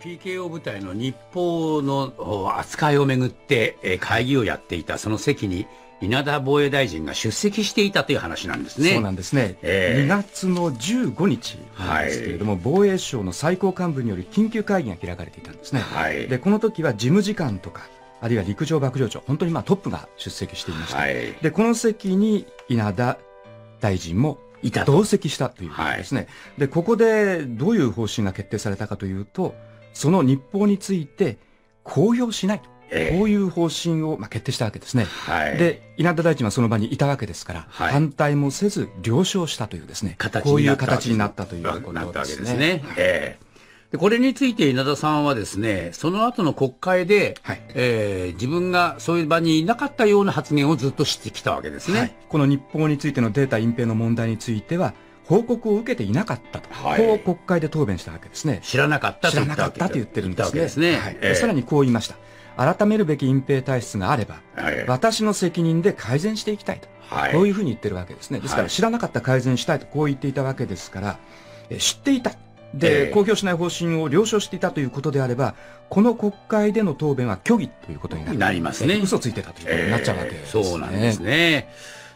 PKO 部隊の日報の扱いをめぐって会議をやっていたその席に稲田防衛大臣が出席していたという話なんですね。そうなんですね。2月の15日なんですけれども、はい、防衛省の最高幹部による緊急会議が開かれていたんですね。はい、でこの時は事務次官とかあるいは陸上幕僚長、本当にまあトップが出席していました。はい、でこの席に稲田大臣も同席したということですね。はい、でここでどういう方針が決定されたかというと、その日報について公表しないと、こういう方針をまあ決定したわけですね。はい、で稲田大臣はその場にいたわけですから、はい、反対もせず了承したというですね、こういう形になったということですね。これについて稲田さんはですね、その後の国会で、はい、自分がそういう場にいなかったような発言をずっとしてきたわけですね。はい、この日報についてのデータ隠蔽の問題については報告を受けていなかったと、はい、こう国会で答弁したわけですね。知らなかったと言ってるんですね。さらにこう言いました。改めるべき隠蔽体質があれば、はい、私の責任で改善していきたいと、はい、こういうふうに言ってるわけですね。ですから、はい、知らなかった改善したいとこう言っていたわけですから、知っていたで、公表しない方針を了承していたということであれば、この国会での答弁は虚偽ということになりますね。嘘ついてたということになっちゃうわけですね。そうなんですね。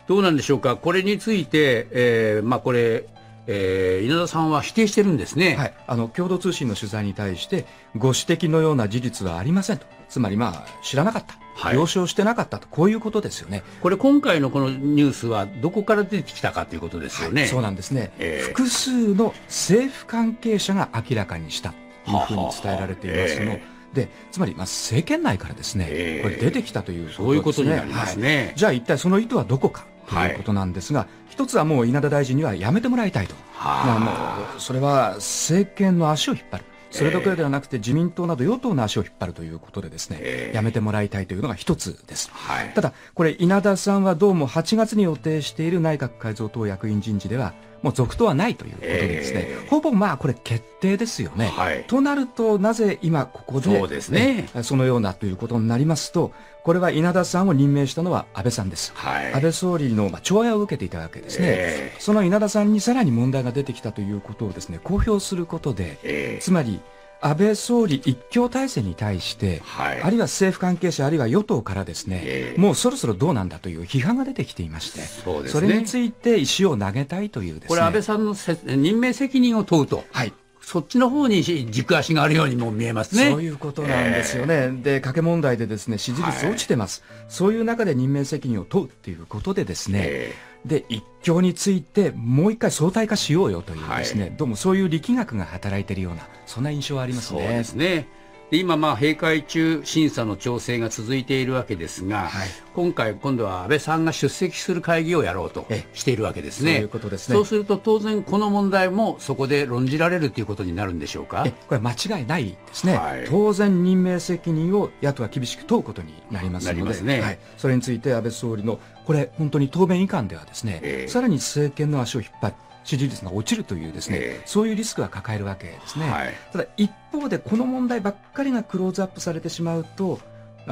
どうなんでしょうか、これについて、まあこれ、稲田さんは否定してるんですね。はい、共同通信の取材に対して、ご指摘のような事実はありませんと、つまりまあ知らなかった、はい、了承してなかったと、こういうことですよね。これ、今回のこのニュースは、どこから出てきたかということですよね。はい、そうなんですね。複数の政府関係者が明らかにしたというふうに伝えられていますので、つまりまあ政権内からですね、これ、出てきたということですね。じゃあ、一体その意図はどこかということなんですが、はい、一つはもう稲田大臣にはやめてもらいたいと、もうそれは政権の足を引っ張る、それだけではなくて自民党など与党の足を引っ張るということでですね、やめてもらいたいというのが一つです。はい、ただこれ稲田さんはどうも8月に予定している内閣改造党役員人事ではもう続投はないということでですね、ほぼまあこれ決定ですよね。はい、となるとなぜ今ここで、ね、そうですね、そのようなということになりますと、これは稲田さんを任命したのは安倍さんです。はい、安倍総理の調和を受けていたわけですね。その稲田さんにさらに問題が出てきたということをですね、公表することで、つまり安倍総理一強体制に対して、はい、あるいは政府関係者あるいは与党からですね、もうそろそろどうなんだという批判が出てきていまして、 それについて石を投げたいというですね、これ安倍さんの任命責任を問うと。はい、そっちの方に軸足があるようにも見えますね。そういうことなんですよね。で、賭け問題でですね、支持率落ちてます。はい、そういう中で任命責任を問うっていうことでですね、で、一強についてもう一回相対化しようよというですね、どうもそういう力学が働いているような、そんな印象はありますね。そうですね。で、今、まあ、閉会中審査の調整が続いているわけですが、はい、今度は安倍さんが出席する会議をやろうとしているわけですね。そういうことですね。そうすると当然この問題もそこで論じられるということになるんでしょうか。これ間違いないですね。はい、当然任命責任を野党は厳しく問うことになりますので、なりますね。はい、それについて安倍総理のこれ本当に答弁以下ではですね、さらに政権の足を引っ張る、支持率が落ちるというですね、そういうリスクは抱えるわけですね。はい、ただ一方でこの問題ばっかりがクローズアップされてしまうと、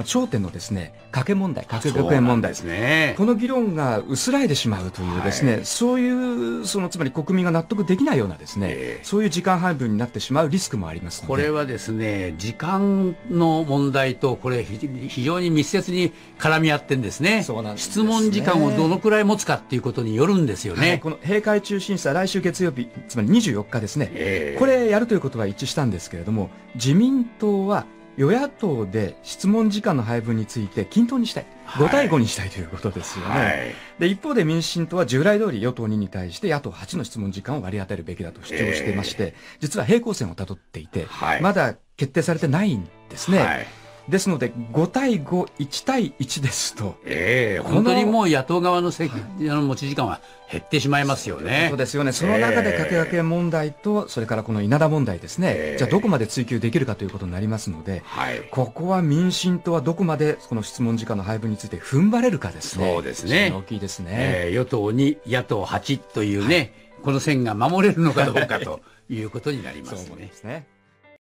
焦点のですね、賭け問題、確約円問題ですね、この議論が薄らいでしまうというですね、そういうつまり国民が納得できないようなですね、そういう時間配分になってしまうリスクもありますので、これはですね、時間の問題とこれ非常に密接に絡み合ってんですね。そうなんですね。質問時間をどのくらい持つかっていうことによるんですよね。この閉会中審査、来週月曜日、つまり24日ですね、これやるということは一致したんですけれども、自民党は与野党で質問時間の配分について均等にしたい、5対5にしたいということですよね。で、一方で民進党は従来通り与党2に対して野党8の質問時間を割り当てるべきだと主張していまして、実は平行線をたどっていて、まだ決定されてないんですね。ですので5対5、1対1ですと、本当にもう野党側の持ち時間は減ってしまいますよね。そうですよね。その中で掛け掛け問題と、それからこの稲田問題ですね、じゃあどこまで追及できるかということになりますので、ここは民進党はどこまでこの質問時間の配分について踏ん張れるかですね。そうですね。大きいですね。与党2、野党8というね、この線が守れるのかどうかということになりますね。そうですね。